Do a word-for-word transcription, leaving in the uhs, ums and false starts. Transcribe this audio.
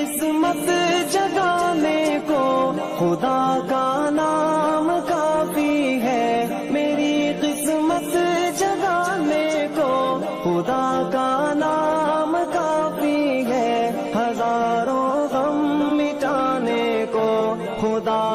किस्मत जगाने को खुदा का नाम काफी है। मेरी किस्मत जगाने को खुदा का नाम काफी है। हजारों गम मिटाने को खुदा